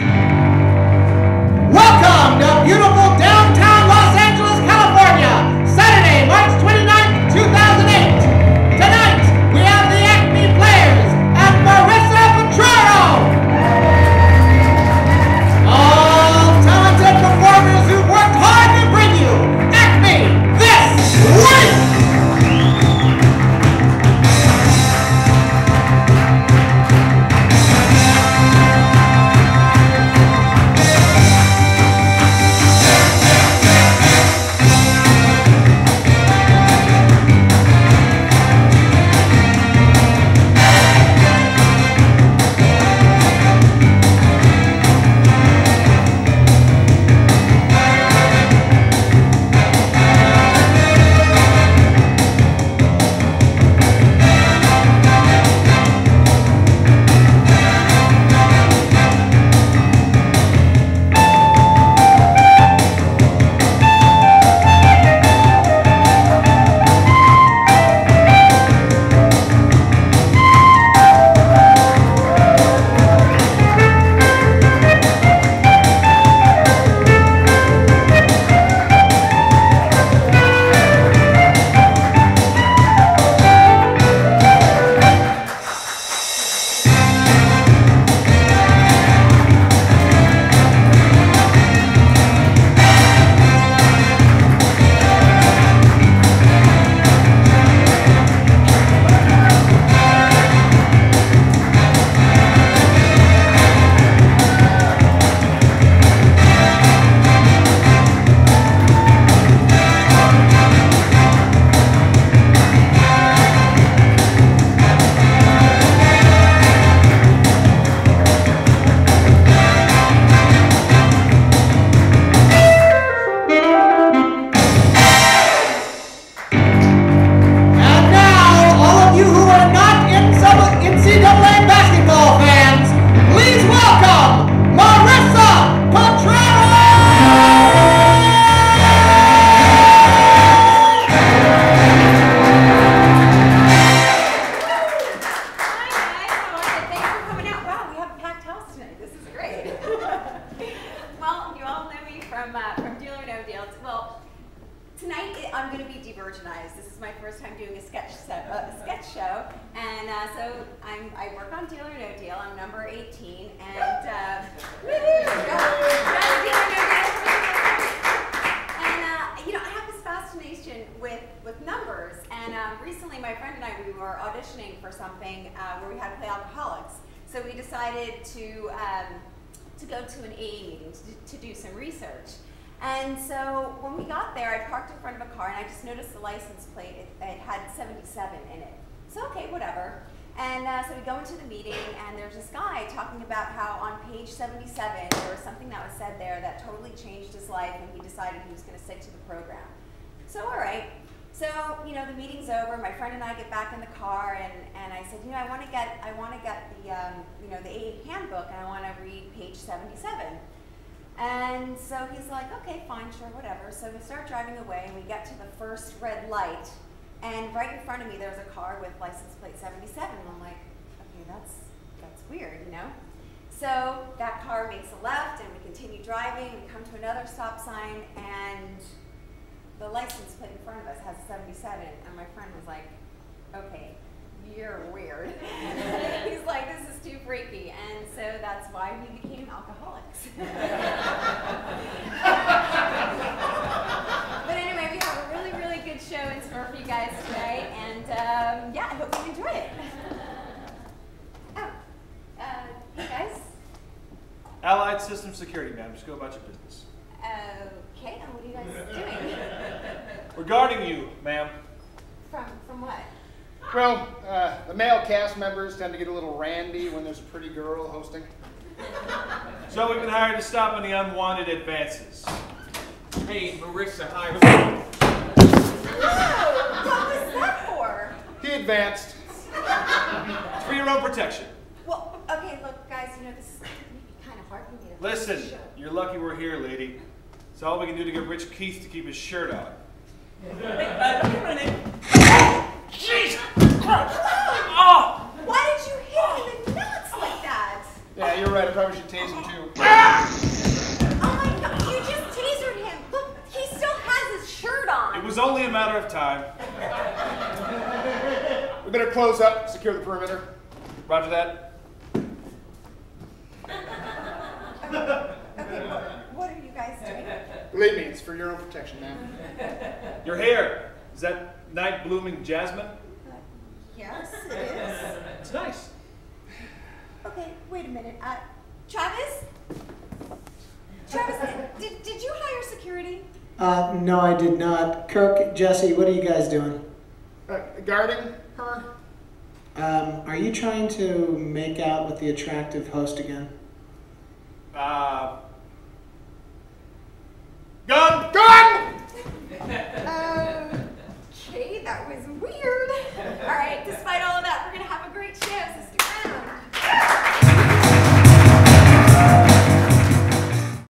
Welcome to beautiful downtown Los Angeles, California, Saturday, March 29, 2008. Tonight, we have the Acme Players and Marissa Petrero. All talented performers who've worked hard to bring you Acme this week. From Deal or No Deal. Well, tonight I'm going to be divergenized. This is my first time doing a sketch show, and so I work on Deal or No Deal. I'm number 18, and you know, I have this fascination with numbers. And recently, my friend and I, we were auditioning for something where we had to play alcoholics. So we decided to go to an AA meeting to do some research. And so when we got there, I parked in front of a car and I just noticed the license plate, it had 77 in it. So okay, whatever. And so we go into the meeting and there's this guy talking about how on page 77 there was something that was said there that totally changed his life and he decided he was gonna stick to the program. So all right, so you know, the meeting's over, my friend and I get back in the car and I said, you know, I wanna get the you know, the AA handbook and I wanna read page 77. And so he's like, okay, fine, sure, whatever. So we start driving away and we get to the first red light and right in front of me there's a car with license plate 77 and I'm like, okay, that's weird, you know? So that car makes a left and we continue driving, we come to another stop sign and the license plate in front of us has 77 and my friend was like, okay, you're weird. He's like, this is too freaky. And so that's why we became alcoholics. But anyway, we have a really, really good show in store for you guys today. And yeah, I hope you enjoy it. Hey guys. Allied System Security, ma'am. Just go about your business. Okay, and what are you guys doing? Regarding you, ma'am. From what? Well, the male cast members tend to get a little randy when there's a pretty girl hosting. So we've been hired to stop any unwanted advances. Hey, Marissa, hi. Oh, what was that for? He advanced. It's for your own protection. Well, okay, look, guys, you know, this is kind of hard for me to... Listen, you're lucky we're here, lady. It's all we can do to get Rich Keith to keep his shirt on. Hey, Jesus Christ! Oh. Why did you hit him in the nuts like that? Yeah, you're right. I probably should tase him too. better close up, secure the perimeter. Roger that. Okay, what are you guys doing? Believe me, it's for your own protection, man. Your hair. Is that night blooming jasmine? Yes, it is. It's nice. Okay, wait a minute. Travis? Travis, did you hire security? No, I did not. Kirk, Jesse, what are you guys doing? Guarding her. Are you trying to make out with the attractive host again? Gun! Gun! Okay, that was weird. All right, despite all of that, we're going to have a great show.